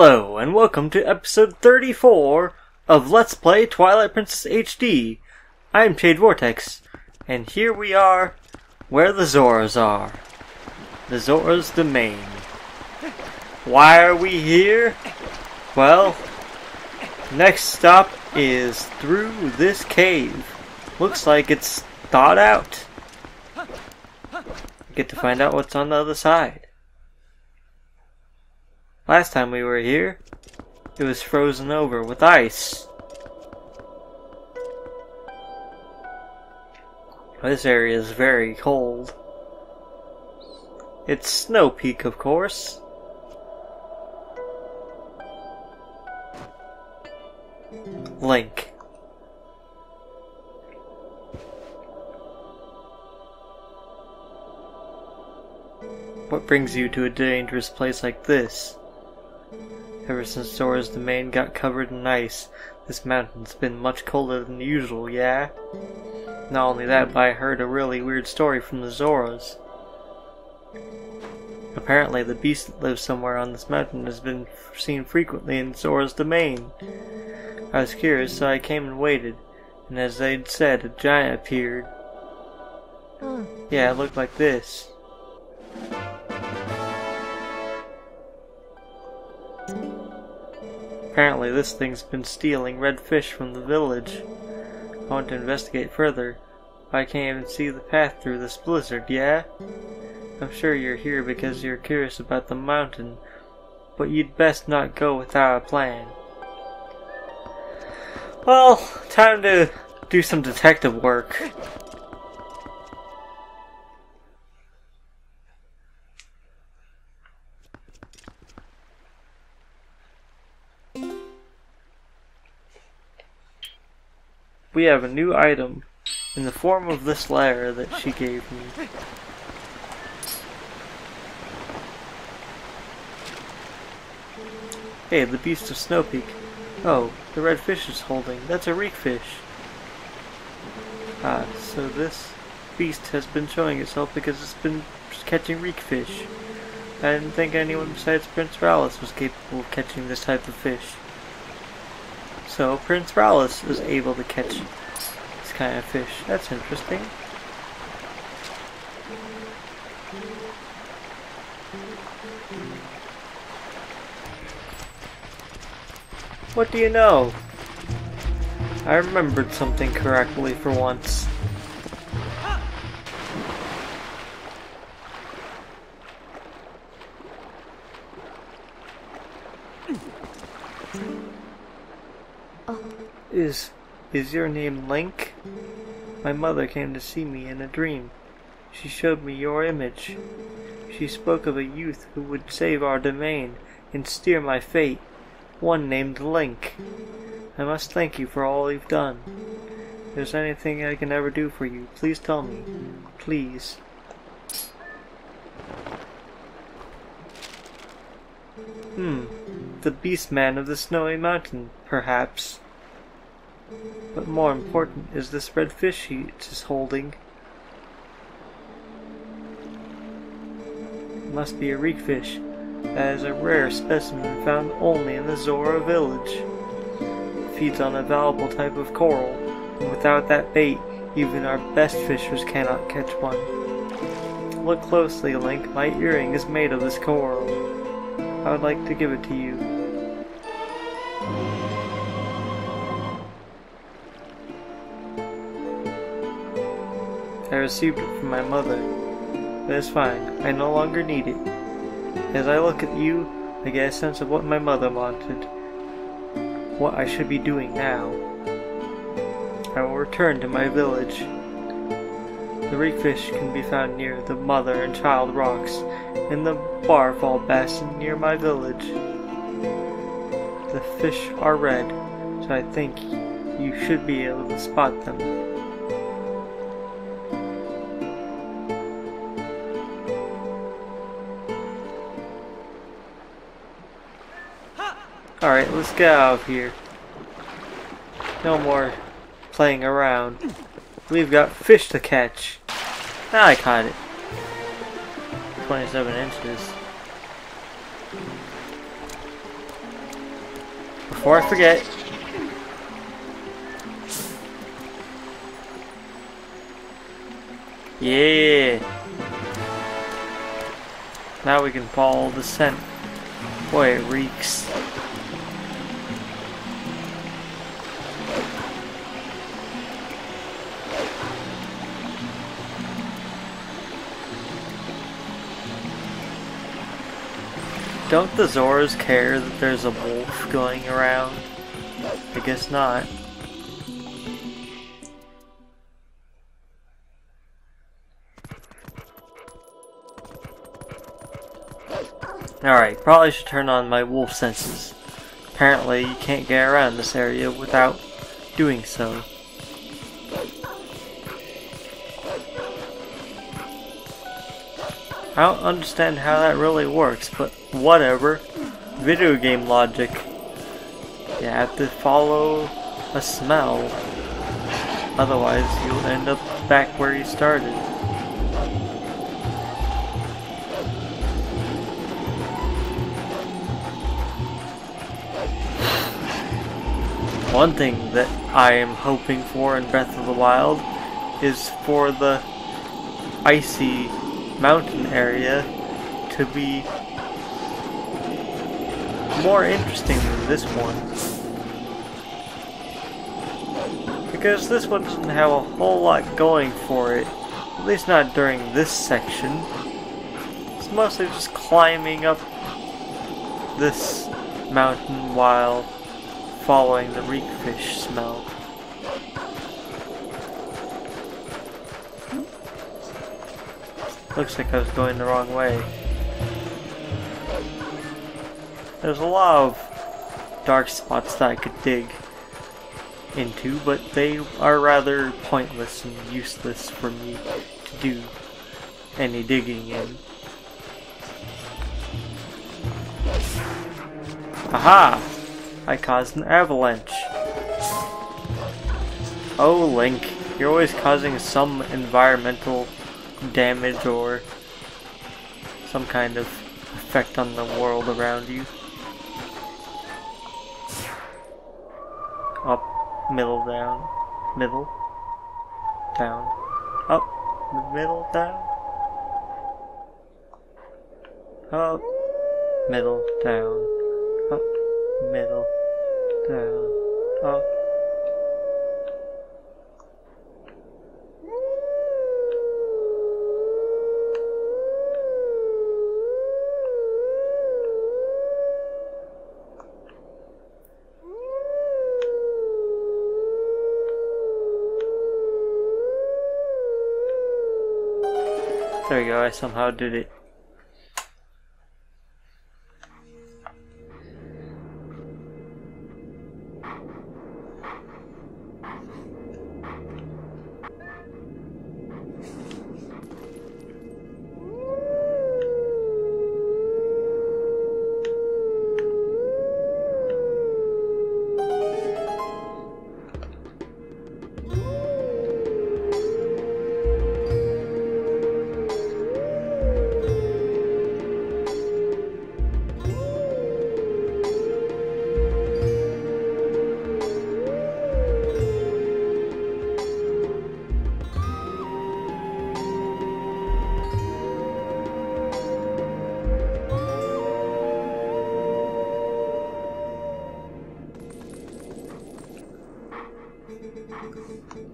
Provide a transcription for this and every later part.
Hello, and welcome to episode 34 of Let's Play Twilight Princess HD. I'm Shade Vortex, and here we are where the Zoras are. The Zora's Domain. Why are we here? Well, next stop is through this cave. Looks like it's thawed out. Get to find out what's on the other side. Last time we were here, it was frozen over with ice. This area is very cold. It's Snow Peak, of course. Link. What brings you to a dangerous place like this? Ever since Zora's Domain got covered in ice, this mountain's been much colder than usual, yeah? Not only that, but I heard a really weird story from the Zoras. Apparently, the beast that lives somewhere on this mountain has been seen frequently in Zora's Domain. I was curious, so I came and waited, and as they'd said, a giant appeared. Yeah, it looked like this. Apparently this thing's been stealing red fish from the village. I want to investigate further, but I can't even see the path through this blizzard, yeah? I'm sure you're here because you're curious about the mountain, but you'd best not go without a plan. Well, time to do some detective work. We have a new item in the form of this letter that she gave me. Hey, the beast of Snow Peak. Oh, the red fish is holding. That's a reek fish. Ah, so this beast has been showing itself because it's been catching reek fish. I didn't think anyone besides Prince Ralis was capable of catching this type of fish. So Prince Ralis is able to catch this kind of fish. That's interesting. What do you know? I remembered something correctly for once. Is your name Link? My mother came to see me in a dream. She showed me your image. She spoke of a youth who would save our domain and steer my fate, one named Link. I must thank you for all you've done. If there's anything I can ever do for you, please tell me. Please. The Beast Man of the Snowy Mountain, perhaps. But more important is this red fish he is holding. It must be a reek fish. That is a rare specimen found only in the Zora village. It feeds on a valuable type of coral, and without that bait, even our best fishers cannot catch one. Look closely, Link. My earring is made of this coral. I would like to give it to you. I received it from my mother, but it's fine. I no longer need it. As I look at you, I get a sense of what my mother wanted, what I should be doing now. I will return to my village. The reekfish can be found near the Mother and Child Rocks in the Barval basin near my village. The fish are red, so I think you should be able to spot them. Alright, let's get out of here. No more playing around. We've got fish to catch. Ah, I caught it. 27 inches. Before I forget. Yeah. Now we can follow the scent. Boy, it reeks. Don't the Zoras care that there's a wolf going around? I guess not. Alright, probably should turn on my wolf senses. Apparently you can't get around this area without doing so. I don't understand how that really works, but whatever. Video game logic. You have to follow a smell. Otherwise, you'll end up back where you started. One thing that I am hoping for in Breath of the Wild is for the icy mountain area to be more interesting than this one, because this one doesn't have a whole lot going for it, at least not during this section. It's mostly just climbing up this mountain while following the reek fish smell. Looks like I was going the wrong way. There's a lot of dark spots that I could dig into, but they are rather pointless and useless for me to do any digging in. Aha! I caused an avalanche. Oh, Link, you're always causing some environmental damage or some kind of effect on the world around you. Up, middle, down, middle, down, up, middle, down, up, middle, down, up, middle, down, up. There we go, I somehow did it.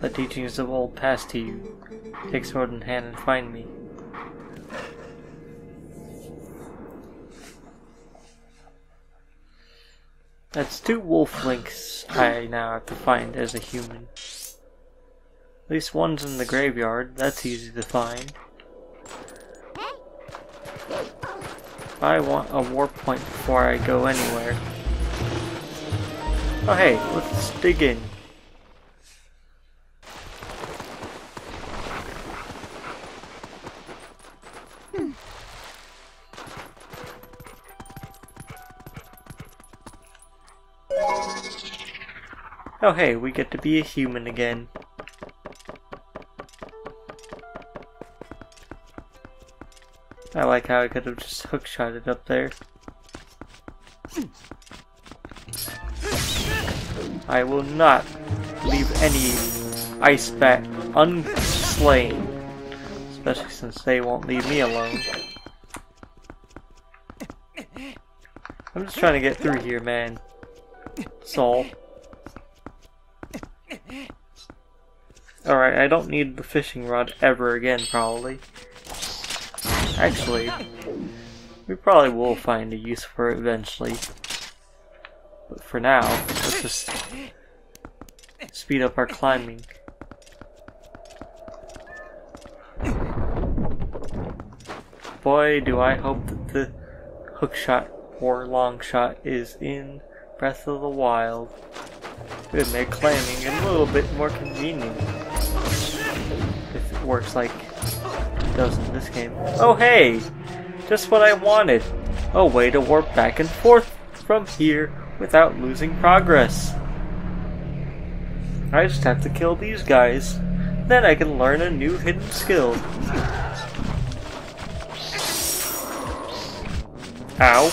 The teachings of old pass to you. Take sword in hand and find me. That's two wolf links I now have to find as a human. At least one's in the graveyard. That's easy to find. I want a warp point before I go anywhere. Oh hey, let's dig in. Oh hey, we get to be a human again. I like how I could have just hookshot it up there. I will not leave any ice bat unslain, especially since they won't leave me alone. I'm just trying to get through here, man. That's all. Alright, I don't need the fishing rod ever again, probably. Actually, we probably will find a use for it eventually. But for now, let's just speed up our climbing. Boy, do I hope that the hook shot or long shot is in Breath of the Wild. It would make climbing a little bit more convenient. If it works like it does in this game. Oh hey! Just what I wanted! A way to warp back and forth from here without losing progress. I just have to kill these guys. Then I can learn a new hidden skill. Ow.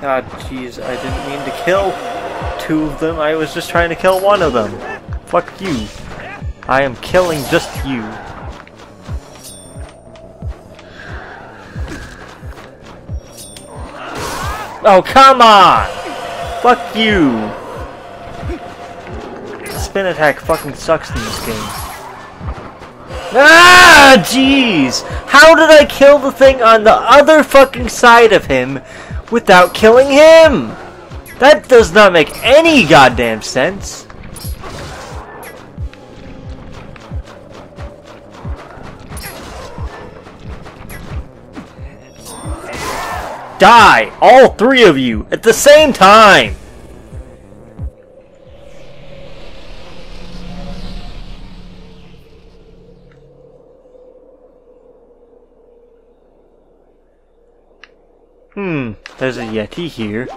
Ah, jeez, I didn't mean to kill two of them, I was just trying to kill one of them. Fuck you. I am killing just you. Oh, come on! Fuck you! Spin attack fucking sucks in this game. Ah, jeez! How did I kill the thing on the other fucking side of him without killing him? That does not make any goddamn sense. Die! All three of you! At the same time! There's a Yeti here.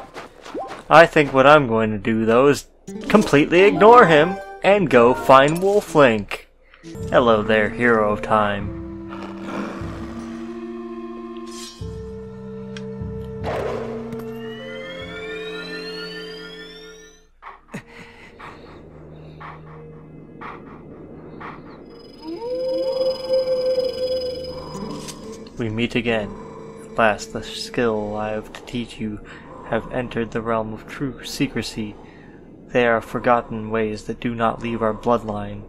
I think what I'm going to do though is completely ignore him and go find Wolf Link. Hello there, hero of time. We meet again. At last, the skill I have to teach you have entered the realm of true secrecy. They are forgotten ways that do not leave our bloodline.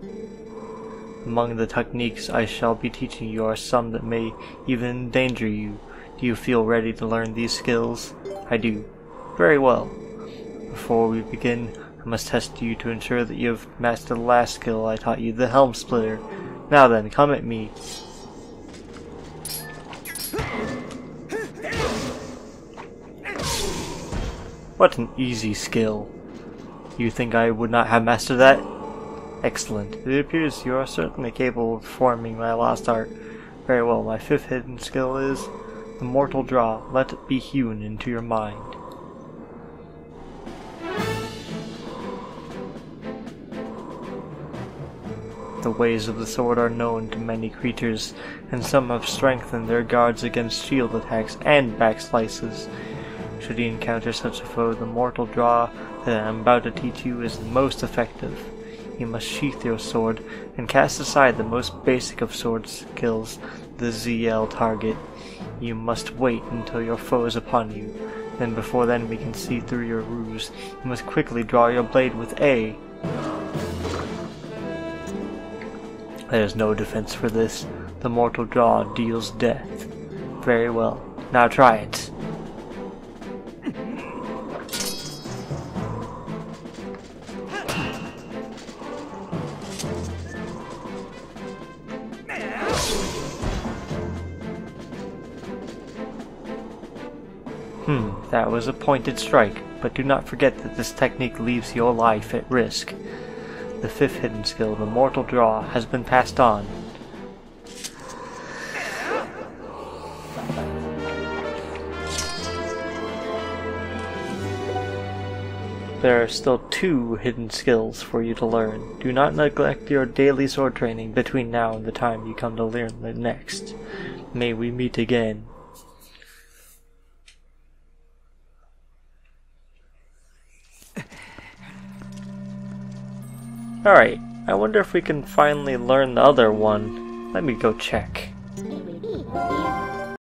Among the techniques I shall be teaching you are some that may even endanger you. Do you feel ready to learn these skills? I do. Very well. Before we begin, I must test you to ensure that you have mastered the last skill I taught you, the helm splitter. Now then, come at me. What an easy skill. You think I would not have mastered that? Excellent. It appears you are certainly capable of performing my lost art. Very well, my fifth hidden skill is the mortal draw. Let it be hewn into your mind. The ways of the sword are known to many creatures, and some have strengthened their guards against shield attacks and backslices. Should you encounter such a foe, the mortal draw that I am about to teach you is the most effective. You must sheath your sword and cast aside the most basic of sword skills, the ZL target. You must wait until your foe is upon you. Then before the enemy can see through your ruse, you must quickly draw your blade with A. There is no defense for this. The mortal draw deals death. Very well. Now try it. That was a pointed strike, but do not forget that this technique leaves your life at risk. The fifth hidden skill, the mortal draw, has been passed on. there are still 2 hidden skills for you to learn. Do not neglect your daily sword training between now and the time you come to learn the next. May we meet again. Alright, I wonder if we can finally learn the other one. Let me go check.